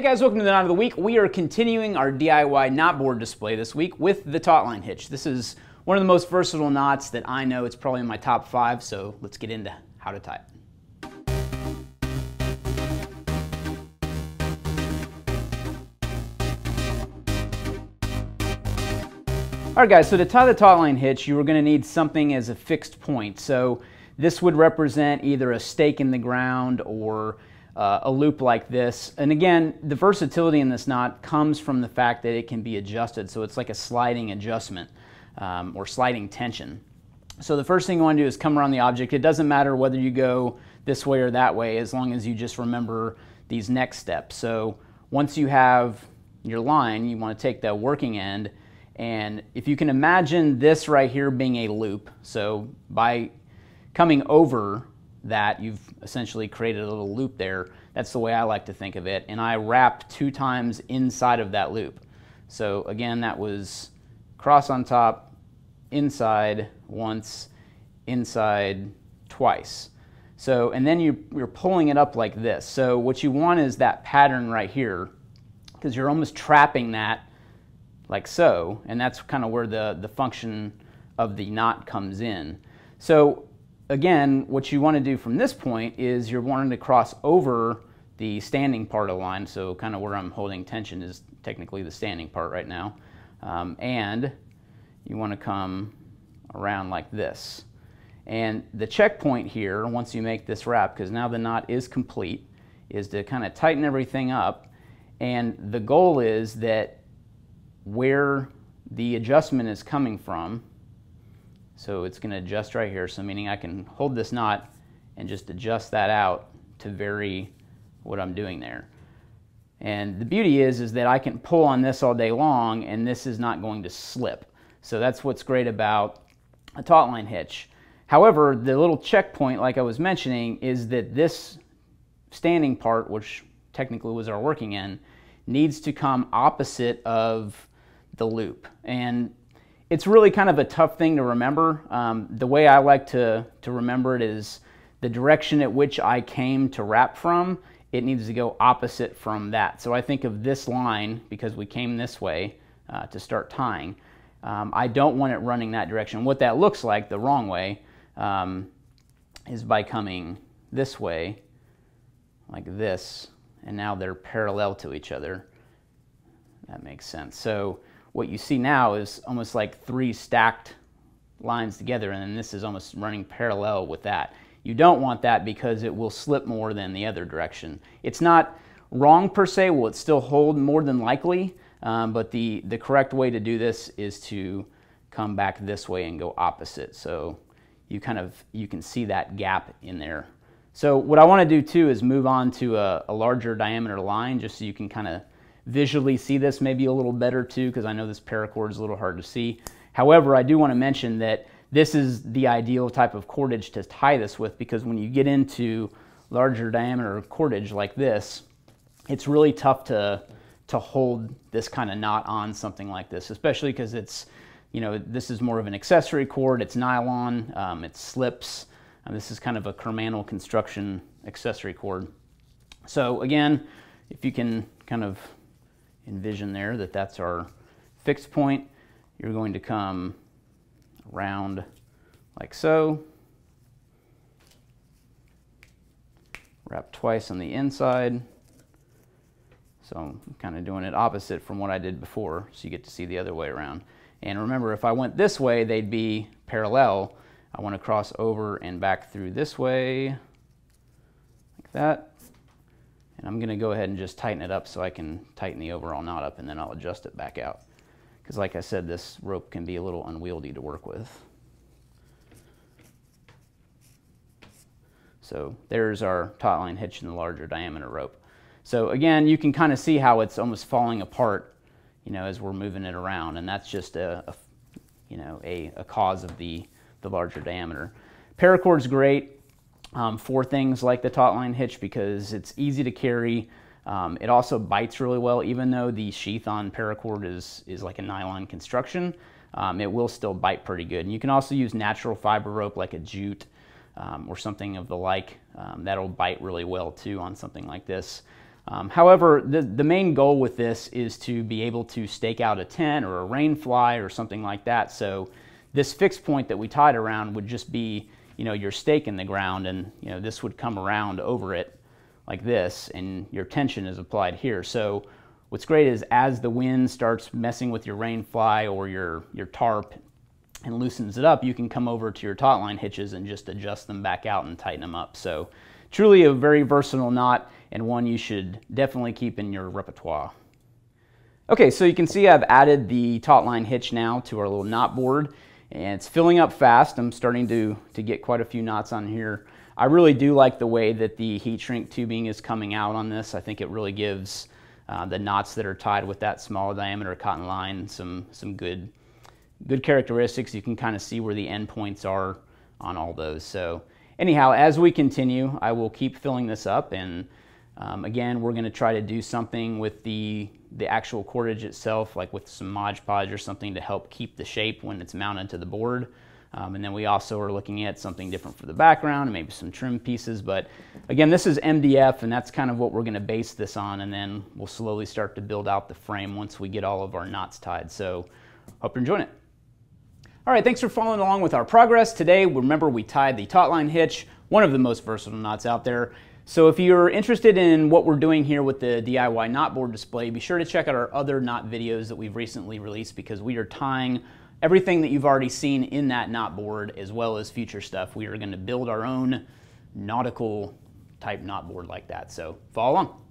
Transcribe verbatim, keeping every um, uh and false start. Hey guys, welcome to the Knot of the Week. We are continuing our D I Y knot board display this week with the Taut Line Hitch. This is one of the most versatile knots that I know. It's probably in my top five, so let's get into how to tie it. All right guys, so to tie the Taut Line Hitch, you are going to need something as a fixed point. So this would represent either a stake in the ground or Uh, a loop like this. And again, the versatility in this knot comes from the fact that it can be adjusted, so it's like a sliding adjustment um, or sliding tension. So the first thing you want to do is come around the object. It doesn't matter whether you go this way or that way, as long as you just remember these next steps. So once you have your line, you want to take the working end, and if you can imagine this right here being a loop, so by coming over that, you've essentially created a little loop there. That's the way I like to think of it. And I wrapped two times inside of that loop. So again, that was cross on top, inside once, inside twice. So, and then you, you're pulling it up like this. So what you want is that pattern right here, because you're almost trapping that like so, and that's kind of where the, the function of the knot comes in. So again, what you want to do from this point is you're wanting to cross over the standing part of the line, so kind of where I'm holding tension is technically the standing part right now, um, and you want to come around like this. And the checkpoint here, once you make this wrap, because now the knot is complete, is to kind of tighten everything up, and the goal is that where the adjustment is coming from, so it's going to adjust right here, so meaning I can hold this knot and just adjust that out to vary what I'm doing there. And the beauty is is that I can pull on this all day long and this is not going to slip. So that's what's great about a Taut Line Hitch. However, the little checkpoint, like I was mentioning, is that this standing part, which technically was our working end, needs to come opposite of the loop. And it's really kind of a tough thing to remember. Um, the way I like to, to remember it is the direction at which I came to wrap from, it needs to go opposite from that. So I think of this line, because we came this way uh, to start tying, um, I don't want it running that direction. What that looks like the wrong way um, is by coming this way, like this, and now they're parallel to each other. That makes sense. So what you see now is almost like three stacked lines together, and then this is almost running parallel with that. You don't want that because it will slip more than the other direction. It's not wrong per se, will it still hold more than likely, um, but the, the correct way to do this is to come back this way and go opposite. So you kind of, you can see that gap in there. So what I want to do too is move on to a, a larger diameter line just so you can kind of visually see this maybe a little better too, because I know this paracord is a little hard to see. However, I do want to mention that this is the ideal type of cordage to tie this with, because when you get into larger diameter cordage like this, it's really tough to, to hold this kind of knot on something like this, especially because it's, you know, this is more of an accessory cord, it's nylon, um, it slips, and this is kind of a kernmantle construction accessory cord. So again, if you can kind of envision there that that's our fixed point. You're going to come around like so, wrap twice on the inside. So I'm kind of doing it opposite from what I did before, so you get to see the other way around. And remember, if I went this way, they'd be parallel. I want to cross over and back through this way, like that. And I'm going to go ahead and just tighten it up so I can tighten the overall knot up, and then I'll adjust it back out. Because like I said, this rope can be a little unwieldy to work with. So there's our Taut Line Hitch in the larger diameter rope. So again, you can kind of see how it's almost falling apart, you know, as we're moving it around. And that's just a, a you know, a, a cause of the, the larger diameter. Paracord's great Um, for things like the Taut Line Hitch because it's easy to carry. Um, it also bites really well, even though the sheath on paracord is, is like a nylon construction, um, it will still bite pretty good. And you can also use natural fiber rope like a jute um, or something of the like. Um, that'll bite really well too on something like this. Um, however, the, the main goal with this is to be able to stake out a tent or a rain fly or something like that. So this fixed point that we tied around would just be, you know, your stake in the ground, and, you know, this would come around over it like this, and your tension is applied here. So what's great is as the wind starts messing with your rain fly or your, your tarp and loosens it up, you can come over to your taut line hitches and just adjust them back out and tighten them up. So truly a very versatile knot, and one you should definitely keep in your repertoire. Okay, so you can see I've added the taut line hitch now to our little knot board, and it's filling up fast. I'm starting to, to get quite a few knots on here. I really do like the way that the heat shrink tubing is coming out on this. I think it really gives uh, the knots that are tied with that smaller diameter cotton line some, some good, good characteristics. You can kind of see where the end points are on all those. So anyhow, as we continue, I will keep filling this up, and um, again, we're going to try to do something with the, the actual cordage itself, like with some Mod Podge or something to help keep the shape when it's mounted to the board. Um, and then we also are looking at something different for the background and maybe some trim pieces. But again, this is M D F, and that's kind of what we're going to base this on, and then we'll slowly start to build out the frame once we get all of our knots tied. So hope you're enjoying it. All right, thanks for following along with our progress. Today, remember, we tied the taut line hitch, one of the most versatile knots out there. So if you're interested in what we're doing here with the D I Y knot board display, be sure to check out our other knot videos that we've recently released, because we are tying everything that you've already seen in that knot board as well as future stuff. We are going to build our own nautical type knot board like that. So follow along.